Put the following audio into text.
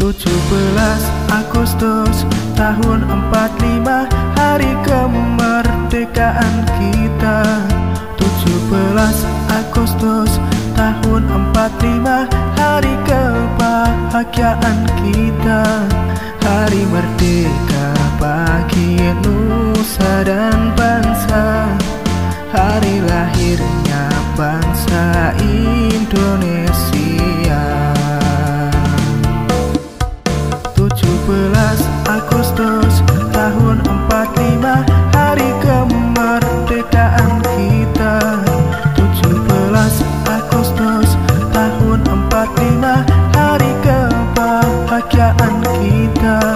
17 Agustus tahun 45, hari kemerdekaan kita. 17 Agustus tahun 45, hari kebahagiaan kita. Hari merdeka bagi nusa dan bangsa, hari lahirnya bangsa Indonesia. 17 Agustus tahun 45, hari kemerdekaan kita. 17 Agustus tahun 45, hari kebahagiaan kita.